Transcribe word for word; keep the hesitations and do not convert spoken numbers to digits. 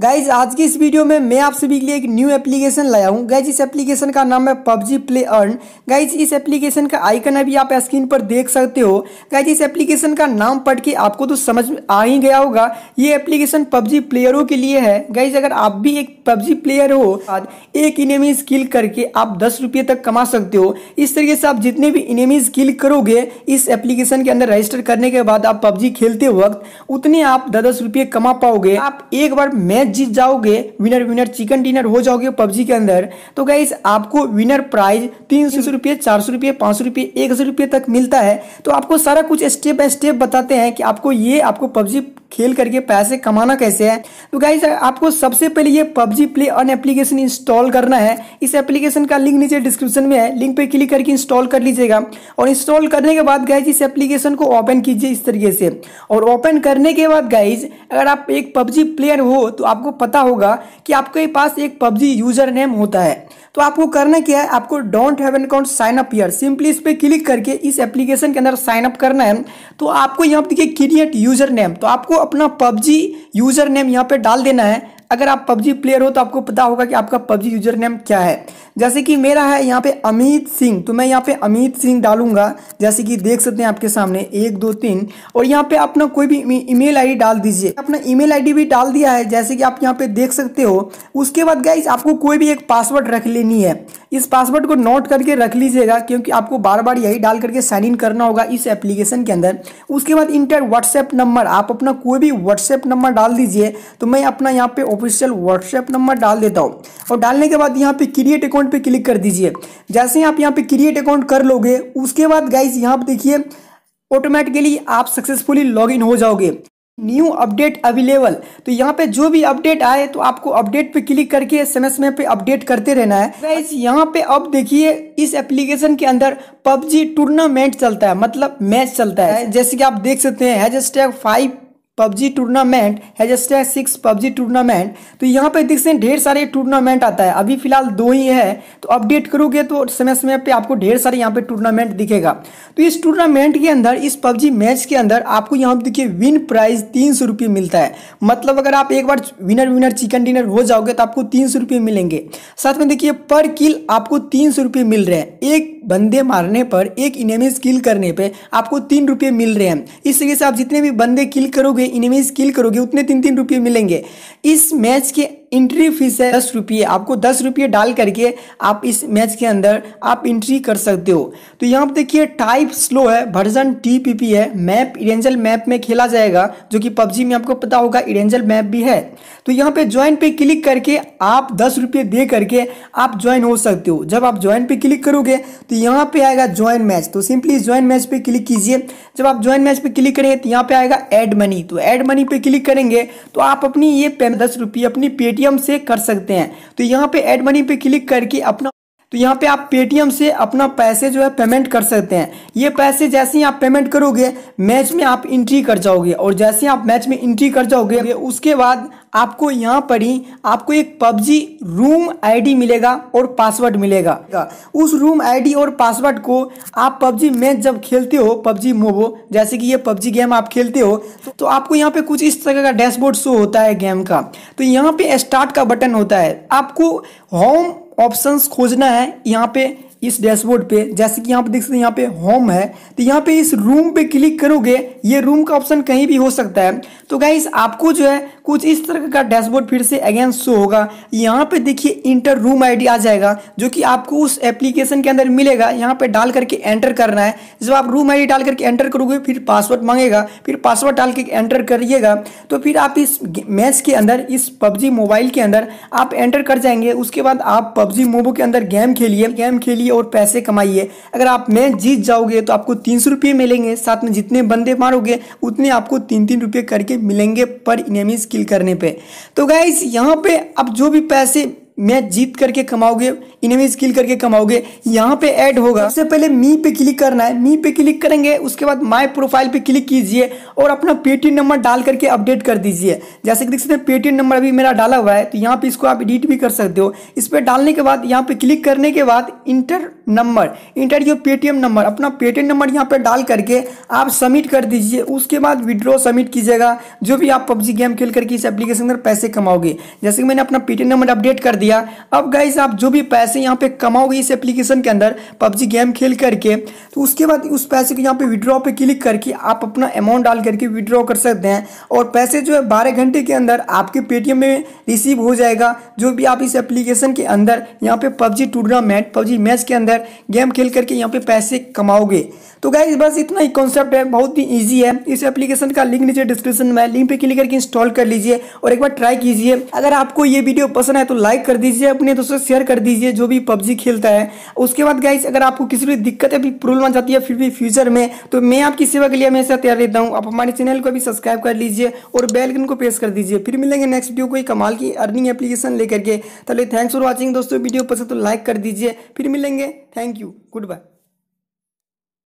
Guys आज की इस वीडियो में मैं आप सभी के लिए एक न्यू एप्लीकेशन लाया हूँ। गाइज इस एप्लीकेशन का नाम है पबजी प्ले अर्न। गाइज इस एप्लीकेशन का आइकन अभी आप स्क्रीन पर देख सकते हो। गाइज इस एप्लीकेशन का नाम पढ़ के आपको तो समझ आ ही गया होगा, ये एप्लीकेशन पबजी प्लेयरों के लिए है। गाइज अगर आप भी एक पबजी प्लेयर हो, एक इनेमीज किल करके आप दस रुपये तक कमा सकते हो। इस तरीके से आप जितने भी इनेमीज किल करोगे इस एप्लीकेशन के अंदर रजिस्टर करने के बाद आप पबजी खेलते वक्त उतने आप दस दस रुपये कमा पाओगे। आप एक बार मैच जीत जाओगे, विनर विनर चिकन डिनर हो जाओगे पबजी के अंदर। तो गाइस आपको विनर प्राइज तीन सौ रुपये, चार सौ रुपये, पाँच सौ रुपये, एक सौ रुपये तक मिलता है। तो आपको सारा कुछ स्टेप बाय स्टेप बताते हैं कि आपको ये आपको पबजी खेल करके पैसे कमाना कैसे है। तो गाइस आपको सबसे पहले ये PUBG play earn application install करना है। इस एप्लीकेशन का लिंक नीचे डिस्क्रिप्शन में है, लिंक पे क्लिक करके इंस्टॉल कर लीजिएगा। और इंस्टॉल करने के बाद गाइस इस एप्लीकेशन को ओपन कीजिए इस तरीके से। और ओपन करने के बाद गाइस अगर आप एक पबजी प्लेयर हो तो आपको पता होगा कि आपके पास एक पबजी यूजर नेम होता है। तो आपको करना क्या है, आपको don't have an account sign up here, simply इस पर क्लिक करके इस एप्लीकेशन के अंदर साइन अप करना है। तो आपको यहाँ पर देखिए क्रिएट यूजर नेम, तो आपको अपना पबजी यूजर नेम यहाँ पे डाल देना है। अगर आप पबजी प्लेयर हो तो आपको पता होगा कि आपका पबजी यूजर नेम क्या है। जैसे कि मेरा है यहाँ पे अमित सिंह, तो मैं यहाँ पे अमित सिंह डालूंगा, जैसे कि देख सकते हैं आपके सामने एक दो तीन। और यहाँ पे अपना कोई भी ईमेल आईडी डाल दीजिए, अपना ईमेल आईडी भी डाल दिया है जैसे कि आप यहाँ पे देख सकते हो। उसके बाद गाइस आपको कोई भी एक पासवर्ड रख लेनी है। इस पासवर्ड को नोट करके रख लीजिएगा क्योंकि आपको बार बार यही डाल करके साइन इन करना होगा इस एप्लीकेशन के अंदर। उसके बाद इंटर व्हाट्सएप नंबर, आप अपना कोई भी व्हाट्सएप नंबर डाल दीजिए। तो मैं अपना यहाँ पे ऑफिशियल व्हाट्सएप नंबर डाल देता हूँ। और डालने के बाद यहाँ पे क्रिएट अकाउंट पे क्लिक कर दीजिए। जैसे ही आप यहाँ पे क्रिएट अकाउंट कर लोगे उसके बाद गाइज यहाँ पे देखिए ऑटोमेटिकली आप सक्सेसफुली लॉग इन हो जाओगे। न्यू अपडेट अवेलेबल, तो यहाँ पे जो भी अपडेट आए तो आपको अपडेट पे क्लिक करके समय समय पे अपडेट करते रहना है। गाइस यहाँ पे अब देखिए इस एप्लीकेशन के अंदर पबजी टूर्नामेंट चलता है, मतलब मैच चलता है। जैसे कि आप देख सकते हैं hashtag five PUBG tournament, hashtag six PUBG tournament. तो यहाँ पे देखते हैं ढेर सारे टूर्नामेंट आता है, अभी फिलहाल दो ही है। तो अपडेट करोगे तो समय समय पे आपको ढेर सारे यहाँ पे टूर्नामेंट दिखेगा। तो इस टूर्नामेंट के अंदर, इस पबजी मैच के अंदर आपको यहाँ पे देखिए विन प्राइज तीन सौ रुपये मिलता है। मतलब अगर आप एक बार विनर विनर चिकन डिनर हो जाओगे तो आपको तीन सौ रुपये मिलेंगे। साथ में देखिए पर किल आपको तीन सौ रुपये मिल रहे हैं, एक बंदे मारने पर, एक इनेमीज किल करने पे आपको तीन रुपये मिल रहे हैं। इस तरीके से आप जितने भी बंदे किल करोगे, इनेमीज किल करोगे, उतने तीन तीन रुपये मिलेंगे। इस मैच के एंट्री फीस है दस रुपये, आपको दस रुपये डाल करके आप इस मैच के अंदर आप एंट्री कर सकते हो। तो यहाँ पर देखिए टाइप स्लो है, वर्जन टी पी पी है, मैप इरेंजल मैप में खेला जाएगा, जो कि पबजी में आपको पता होगा इरेंजल मैप भी है। तो यहाँ पे ज्वाइन पे क्लिक करके आप दस रुपये दे करके आप ज्वाइन हो सकते हो। जब आप ज्वाइन पे क्लिक करोगे तो यहाँ पे आएगा ज्वाइन मैच, तो सिंपली ज्वाइन मैच पे क्लिक कीजिए। जब आप ज्वाइन मैच पे क्लिक करेंगे तो यहाँ पे आएगा ऐड मनी, तो ऐड मनी पे क्लिक करेंगे तो आप अपनी ये दस रुपये अपनी पेटीएम से कर सकते हैं। तो यहाँ पे ऐड मनी पे क्लिक करके अपना, तो यहाँ पे आप पेटीएम से अपना पैसे जो है पेमेंट कर सकते हैं। ये पैसे जैसे ही आप पेमेंट करोगे मैच में आप एंट्री कर जाओगे। और जैसे ही आप मैच में एंट्री कर जाओगे उसके बाद आपको यहाँ पर ही आपको एक पबजी रूम आईडी मिलेगा और पासवर्ड मिलेगा। उस रूम आईडी और पासवर्ड को आप पबजी मैच जब खेलते हो, पबजी मोबो जैसे कि ये पबजी गेम आप खेलते हो, तो आपको यहाँ पे कुछ इस तरह का डैशबोर्ड शो होता है गेम का। तो यहाँ पे स्टार्ट का बटन होता है, आपको होम ऑप्शंस खोजना है यहाँ पे इस डैशबोर्ड पे। जैसे कि यहाँ पे देख सकते हैं यहाँ पे होम है, तो यहाँ पे इस रूम पे क्लिक करोगे, ये रूम का ऑप्शन कहीं भी हो सकता है। तो गाइस आपको जो है कुछ इस तरह का डैशबोर्ड फिर से अगेन शो होगा। यहाँ पे देखिए इंटर रूम आईडी आ जाएगा, जो कि आपको उस एप्लीकेशन के अंदर मिलेगा। यहाँ पे डाल करके एंटर करना है। जब आप रूम आईडी डाल करके एंटर करोगे फिर पासवर्ड मांगेगा, फिर पासवर्ड डाल के एंटर करिएगा। तो फिर आप इस मैच के अंदर, इस पबजी मोबाइल के अंदर आप एंटर कर जाएंगे। उसके बाद आप पबजी मोबो के अंदर गेम खेलिए, गेम खेलिए और पैसे कमाइए। अगर आप मैच जीत जाओगे तो आपको तीन सौ रुपये मिलेंगे, साथ में जितने बंदे मारोगे उतने आपको तीन तीन रुपये करके मिलेंगे पर इनेमी स्किल करने पे। तो गाइस यहाँ पे आप जो भी पैसे मैच जीत करके कमाओगे, इनमें स्किल करके कमाओगे, यहाँ पे ऐड होगा। सबसे पहले मी पे क्लिक करना है, मी पे क्लिक करेंगे उसके बाद माय प्रोफाइल पे क्लिक कीजिए और अपना पेटीएम नंबर डाल करके अपडेट कर दीजिए। जैसे कि देख सकते हैं पेटीएम नंबर अभी मेरा डाला हुआ है, तो यहाँ पे इसको आप एडिट भी कर सकते हो। इस पर डालने के बाद, यहाँ पे क्लिक करने के बाद इंटर नंबर इंटर किए पेटीएम नंबर, अपना पेटीएम नंबर यहाँ पे डाल करके आप सबमिट कर दीजिए। उसके बाद विड्रॉ सबमिट कीजिएगा जो भी आप पबजी गेम खेल करके इस एप्लीकेशन के अंदर पैसे कमाओगे। जैसे कि मैंने अपना पेटीएम नंबर अपडेट कर दिया। अब गाइस आप जो भी पैसे यहाँ पे कमाओगे इस एप्लीकेशन के अंदर पबजी गेम खेल करके, तो उसके बाद उस पैसे को यहाँ पे विड्रॉ पे क्लिक करके आप अपना अमाउंट डाल करके विड्रॉ कर सकते हैं और पैसे जो है बारह घंटे के अंदर आपके पेटीएम में रिसीव हो जाएगा जो भी आप इस एप्लीकेशन के अंदर यहाँ पे पबजी टूर्नामेंट पबजी मैच के अंदर गेम खेल करके यहाँ पे पैसे कमाओगे। तो गाइस बस इतना ही कॉन्सेप्ट है, बहुत ही ईजी है। इस एप्लीकेशन का लिंक नीचे डिस्क्रिप्शन में, लिंक पे क्लिक करके इंस्टॉल कर लीजिए और एक बार ट्राई कीजिए। अगर आपको ये वीडियो पसंद है तो लाइक कर दीजिए, अपने दोस्तों शेयर कर दीजिए जो भी पबजी खेलता है। उसके बाद गाइस अगर आपको किसी भी दिक्कत या प्रॉब्लम आ जाती है फिर भी फ्यूचर में, तो मैं आपकी सेवा के लिए हमेशा तैयार रहता हूँ। आप हमारे चैनल को भी सब्सक्राइब कर लीजिए और बेल आइकन को प्रेस कर दीजिए। फिर मिलेंगे नेक्स्ट वीडियो कोई कमाल की अर्निंग एप्लीकेशन लेकर के। चलिए थैंक्स फॉर वॉचिंग दोस्तों, वीडियो पसंद तो लाइक कर दीजिए। फिर मिलेंगे, थैंक यू, गुड बाय।